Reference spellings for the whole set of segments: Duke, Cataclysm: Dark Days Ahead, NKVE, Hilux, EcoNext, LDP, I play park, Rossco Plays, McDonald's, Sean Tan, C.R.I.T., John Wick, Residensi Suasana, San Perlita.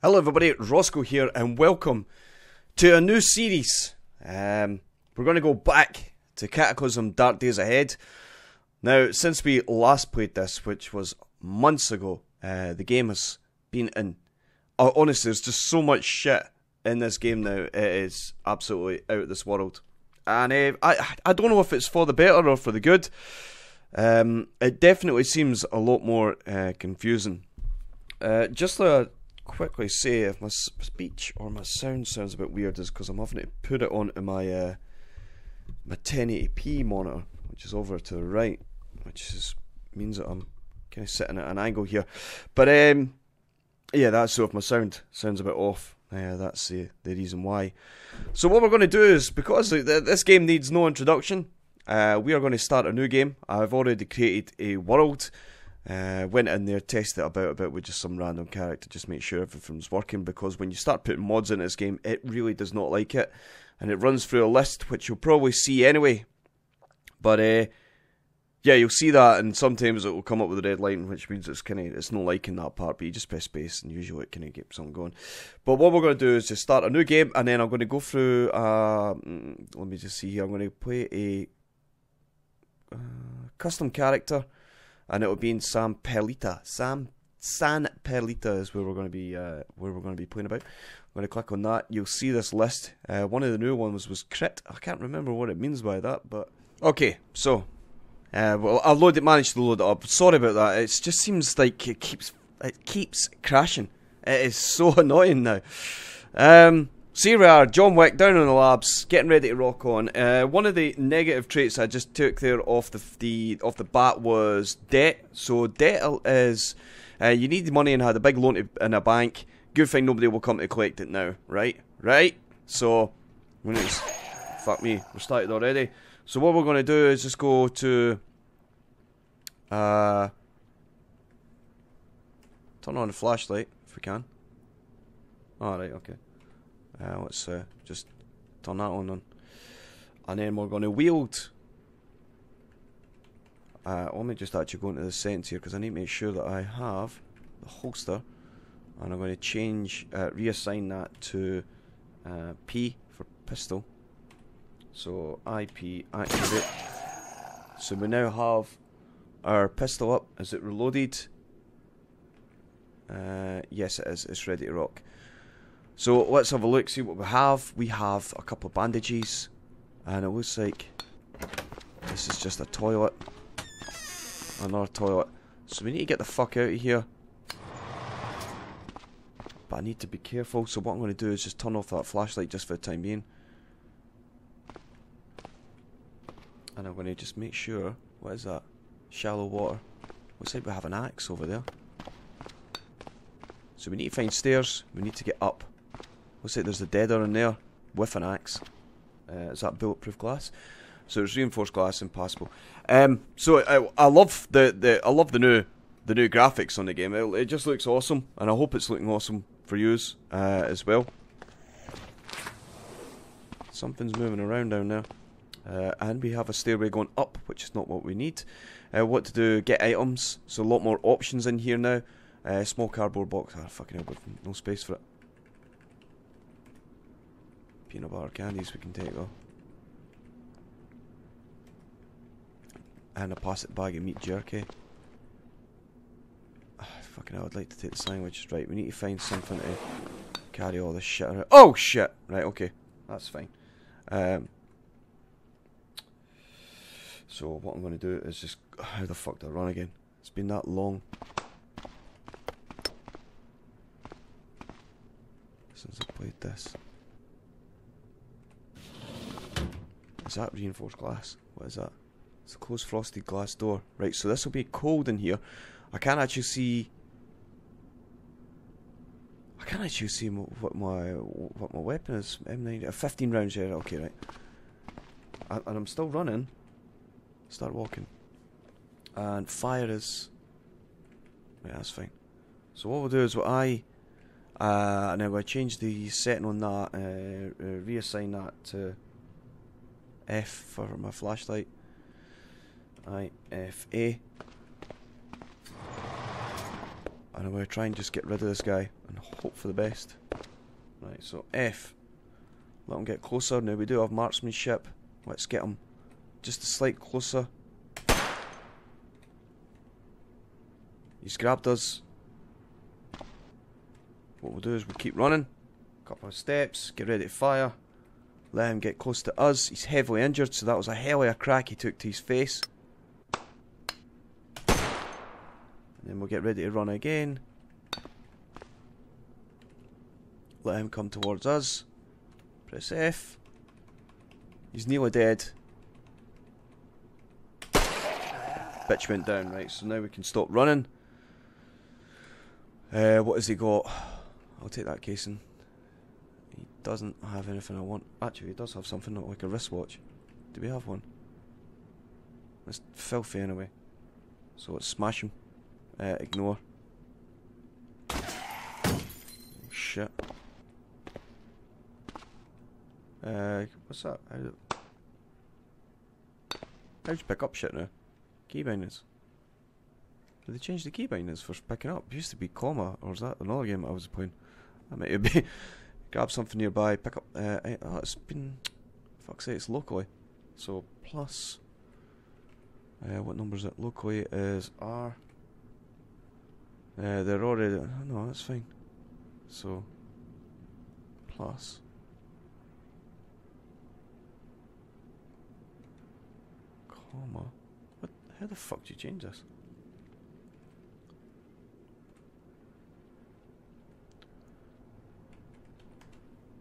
Hello everybody, Roscoe here and welcome to a new series. We're going to go back to Cataclysm: Dark Days Ahead. Now, since we last played this, which was months ago, the game has been in... Oh, honestly, there's just so much shit in this game now. It is absolutely out of this world. And I don't know if it's for the better or for the good. It definitely seems a lot more confusing. Just a... quickly say if my speech or my sound sounds a bit weird is because I'm having to put it onto my my 1080p monitor, which is over to the right, which is, means that I'm kind of sitting at an angle here. But yeah, that's so if my sound sounds a bit off, that's the reason why. So what we're going to do is, because this game needs no introduction, we are going to start a new game. I've already created a world. Went in there, tested it about a bit with just some random character, just make sure everything's working, because when you start putting mods in this game, it really does not like it, and it runs through a list which you'll probably see anyway. But yeah, you'll see that, and sometimes it will come up with a red line, which means it's kind of, it's not liking that part, but you just press space and usually it kind of gets something going. But what we're going to do is just start a new game, and then I'm going to go through, let me just see here, I'm going to play a custom character. And it'll be in San Perlita. San Perlita is where we're going to be. Where we're going to be playing about. I'm going to click on that. You'll see this list. One of the new ones was crit. I can't remember what it means by that, but okay. So, well, I managed to load it up. Sorry about that. It just seems like it keeps crashing. It is so annoying now. So here we are, John Wick, down in the labs, getting ready to rock on. One of the negative traits I just took there off the bat was debt. So debt is, you need money and had a big loan in a bank. Good thing nobody will come to collect it now, right? Right? So, when it's, fuck me, we're started already. So what we're going to do is just go to, turn on the flashlight, if we can. Alright, okay. Let's just turn that on, and then we're going to wield. Let me just actually go into the settings here, because I need to make sure that I have the holster, and I'm going to change, reassign that to P for pistol. So IP activate. So we now have our pistol up. Is it reloaded? Yes, it is. It's ready to rock. So let's have a look, see what we have. We have a couple of bandages, and it looks like this is just a toilet. Another toilet. So we need to get the fuck out of here. But I need to be careful, so what I'm going to do is just turn off that flashlight just for the time being. And I'm going to just make sure, what is that? Shallow water. Looks like we have an axe over there. So we need to find stairs, we need to get up. Looks like there's a deader in there with an axe. Is that bulletproof glass? So it's reinforced glass, impassable. So I love the new graphics on the game. It just looks awesome, and I hope it's looking awesome for yous as well. Something's moving around down there, and we have a stairway going up, which is not what we need. What to do? Get items. So a lot more options in here now. Small cardboard box. Ah, fucking hell, with no space for it. Peanut butter candies we can take though. And a plastic bag of meat jerky. Ah, fucking hell, I'd like to take the sandwiches. Right, we need to find something to carry all this shit around. Oh shit! Right, okay. That's fine. So what I'm going to do is just... How the fuck do I run again? It's been that long. Since I played this. Is that reinforced glass? What is that? It's a closed frosted glass door. Right, so this will be cold in here. I can't actually see... I can't actually see what my weapon is. M9, 15 rounds here. Okay, right. And I'm still running. Start walking. And fire is... Right, that's fine. So what we'll do is what I... and I'm going to change the setting on that, reassign that to F for my flashlight. IFA. And I'm going to try and just get rid of this guy and hope for the best. Right, so F. Let him get closer. Now we do have marksmanship. Let's get him just a slight closer. He's grabbed us. What we'll do is we'll keep running. Couple of steps. Get ready to fire. Let him get close to us. He's heavily injured, so that was a hell of a crack he took to his face. And then we'll get ready to run again. Let him come towards us. Press F. He's nearly dead. Bitch went down, right, so now we can stop running. What has he got? I'll take that casing. He doesn't have anything I want. Actually, he does have something, not like a wristwatch. Do we have one? It's filthy anyway. So let's smash him. Ignore. Oh, shit. What's that? How do you pick up shit now? Key bindings. Did they change the key bindings for picking up? It used to be comma, or was that another game I was playing? That might be. Grab something nearby, pick up. Oh, it's been. Fuck's sake, it's locally. So plus. What number is it? Locally is R. They're already. Oh, no, that's fine. So. Plus. Comma. What? How the fuck do you change this?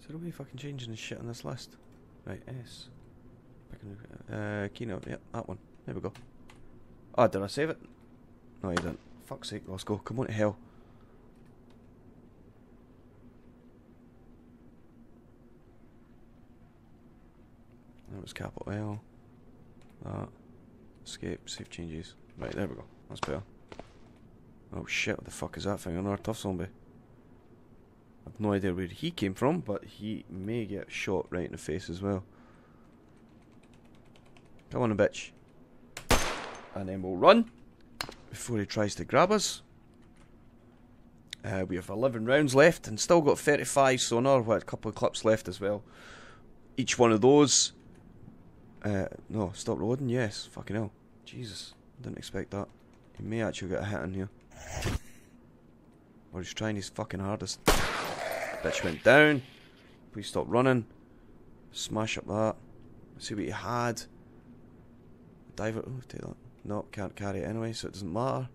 Is there a way fucking changing this shit on this list? Right, S. Keynote. Yep, that one. There we go. Ah, oh, did I save it? No, you didn't. Fuck's sake, Roscoe, come on to hell. That was capital L. That. Escape, save changes. Right, there we go. That's better. Oh shit, what the fuck is that thing? Another tough zombie. I've no idea where he came from, but he may get shot right in the face as well. Come on, bitch. And then we'll run. Before he tries to grab us. We have 11 rounds left and still got 35, so another what, a couple of clips left as well. Each one of those. No, stop loading, yes, fucking hell. Jesus, didn't expect that. He may actually get a hit in here. Or he's trying his fucking hardest. Bitch went down. Please stop running. Smash up that. Let's see what he had. Diver, oh, take that. No, can't carry it anyway, so it doesn't matter.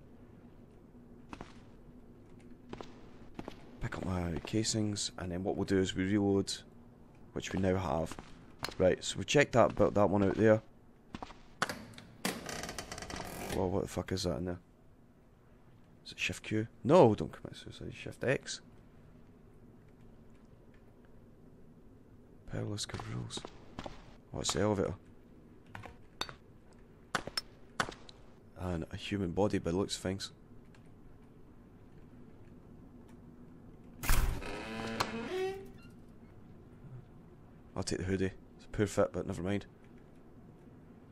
Pick up my casings, and then what we'll do is we reload, which we now have. Right, so we check that bit, that one out there. Whoa, what the fuck is that in there? Is it Shift Q? No, don't commit suicide. Shift X. Powerless controls. Oh, it's the elevator. And a human body by the looks of things. I'll take the hoodie. It's a poor fit, but never mind.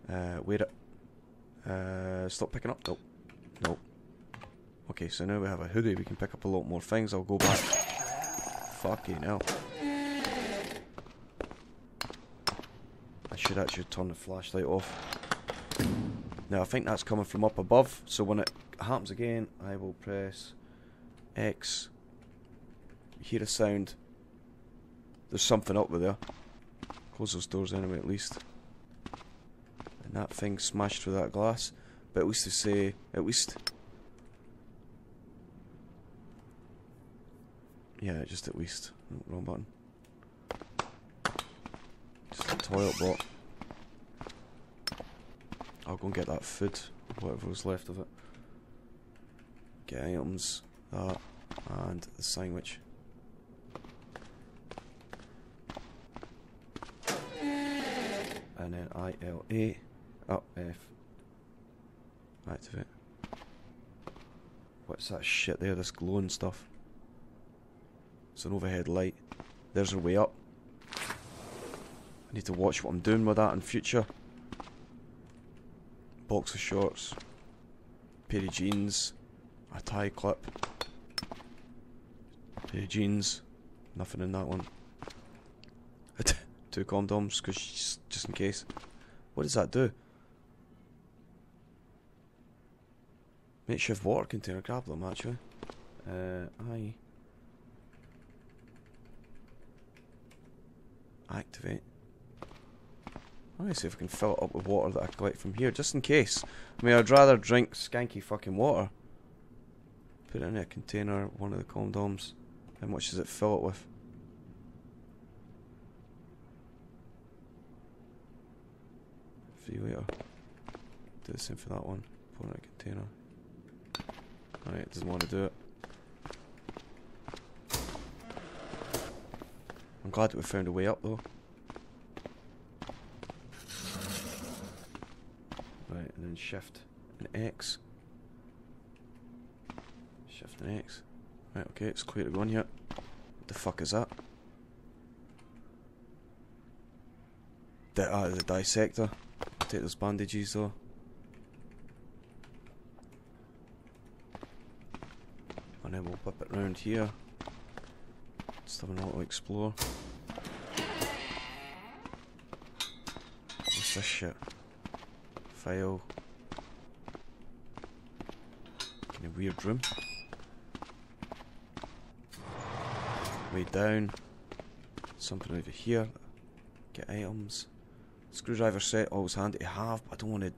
Wear it. Stop picking up. Nope. Nope. Okay, so now we have a hoodie. We can pick up a lot more things. I'll go back. Fucking hell. I should actually turn the flashlight off. Now I think that's coming from up above, so when it happens again, I will press X. You hear a sound. There's something up with there. Close those doors anyway, at least. And that thing smashed through that glass. But at least they say, at least. Yeah, just at least. No, wrong button. Just a toilet block. I'll go and get that food, whatever was left of it. Get items, that, and the sandwich. And then ILA, up F. Activate. What's that shit there, this glowing stuff? It's an overhead light. There's our way up. I need to watch what I'm doing with that in future. Box of shorts, pair of jeans, a tie clip, 2 gins. Nothing in that one. 2 condoms, cause just in case. What does that do? Makeshift water container. Grab them, actually. I activate. I'm gonna see if I can fill it up with water that I collect from here, just in case. I mean, I'd rather drink skanky fucking water. Put it in a container, one of the condoms. How much does it fill it with? Free later. Do the same for that one. Pour it in a container. Alright, it doesn't want to do it. I'm glad that we found a way up, though. Right, and then shift and X. Shift and X. Right, okay, it's clear to go in here. What the fuck is that? That is the dissector. Take those bandages, though. And then we'll whip it round here. Still having a lot to explore. What's this shit? File. In a weird room. Way down. Something over here. Get items. Screwdriver set, always handy to have, but I don't want to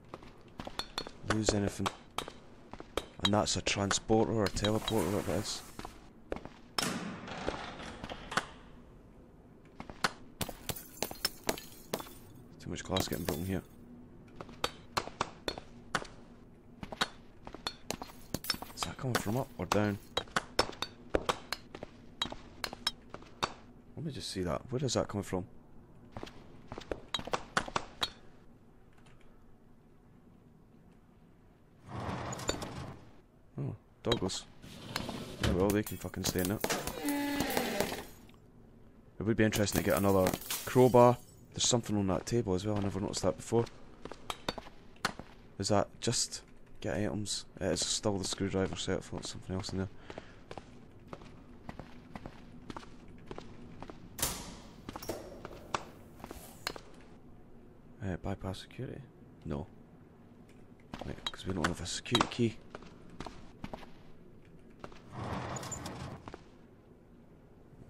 lose anything. And that's a transporter or a teleporter, whatever it is. Too much glass getting broken here. Is that coming from up or down? Let me just see that. Where is that coming from? Oh, doggos. Yeah, well, they can fucking stay in it. It would be interesting to get another crowbar. There's something on that table as well. I never noticed that before. Is that just get items? It is still the screwdriver set. I thought there was something else in there. Bypass security? No. Right, because we don't have a security key.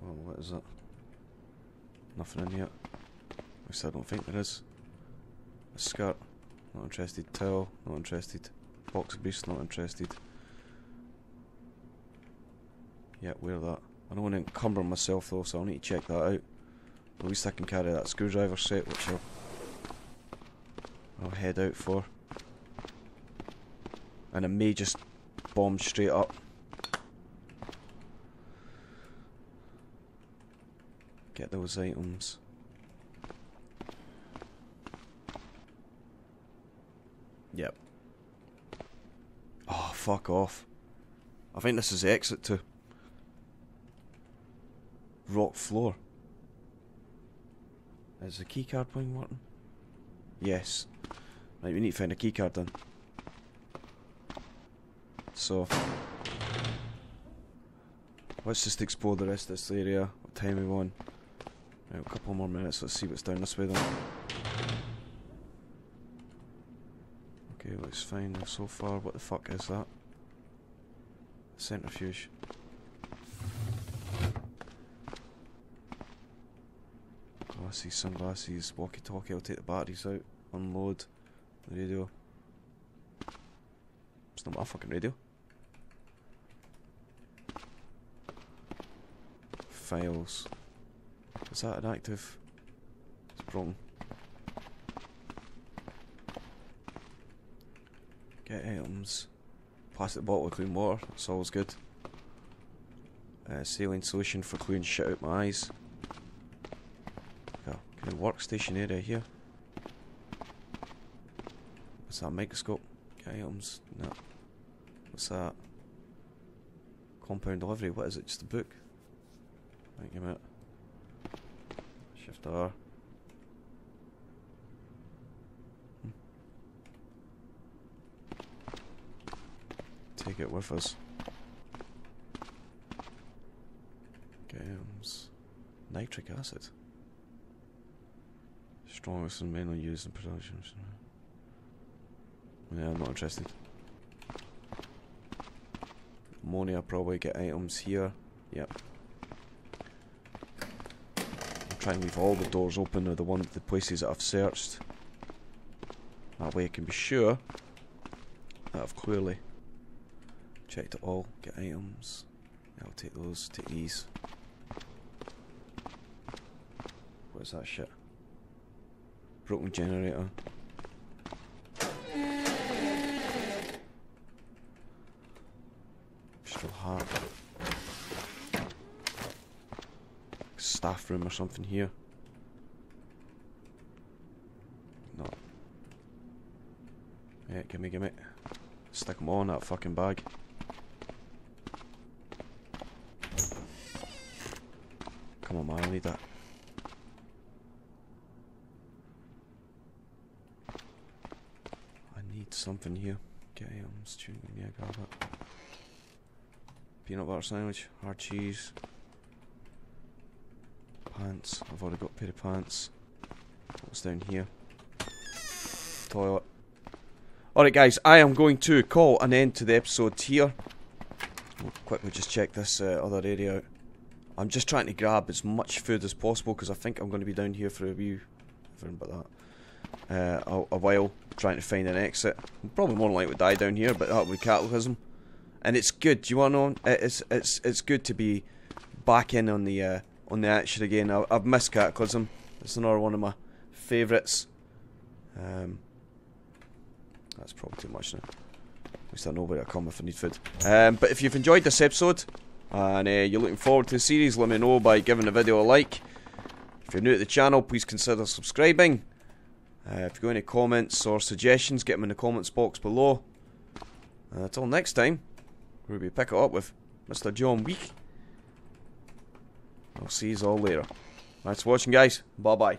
Well, what is that? Nothing in here. At least I don't think there is. A skirt. Not interested. Towel. Not interested. Box of beasts. Not interested. Yeah, wear that. I don't want to encumber myself though, so I'll need to check that out. At least I can carry that screwdriver set, which I'll head out for. And I may just bomb straight up. Get those items. Yep. Oh, fuck off. I think this is the exit to rock floor. Is the keycard thing working? Yes. Right, we need to find a keycard then. So let's just explore the rest of this area. What time we want? Right, a couple more minutes, let's see what's down this way then. Okay, looks fine so far. What the fuck is that? Centrifuge. Glasses, sunglasses, walkie-talkie, I'll take the batteries out. Unload the radio. It's not my fucking radio. Files. Is that an active? It's wrong. Get items. Plastic bottle of clean water. That's always good. Saline solution for cleaning shit out my eyes. Yeah, kind of workstation area here. What's that? Microscope. Items, no. What's that? Compound delivery, what is it? Just a book? Thank you, mate. Shift R. Take it with us. fumes. Nitric acid. Strongest and mainly used in production. Yeah, I'm not interested. Money, I'll probably get items here. Yep. I'll try and leave all the doors open or the places that I've searched. That way I can be sure that I've clearly checked it all. Get items. I'll take those, take these. What is that shit? Broken generator. Still hard. Staff room or something here. No. Yeah, gimme, gimme. Stick them all in that fucking bag. Come on, man, I need that. Something here. Get items, chewing gum, yeah, grab that. Peanut butter sandwich, hard cheese. Pants, I've already got a pair of pants. What's down here? Toilet. Alright guys, I am going to call an end to the episode here. We'll quickly just check this other area out. I'm just trying to grab as much food as possible because I think I'm going to be down here for a wee... but that. A while, trying to find an exit. I'm probably more likely to die down here, but that would be Cataclysm. And it's good. Do you want to know? It's good to be back in on the action again. I've missed Cataclysm. It's another one of my favourites. That's probably too much now. At least I know where I come if I need food. But if you've enjoyed this episode and you're looking forward to the series, let me know by giving the video a like. If you're new to the channel, please consider subscribing. If you've got any comments or suggestions, get them in the comments box below. And until next time, we'll be picking it up with Mr. John Wick. I'll see you all later. Thanks for watching, guys. Bye-bye.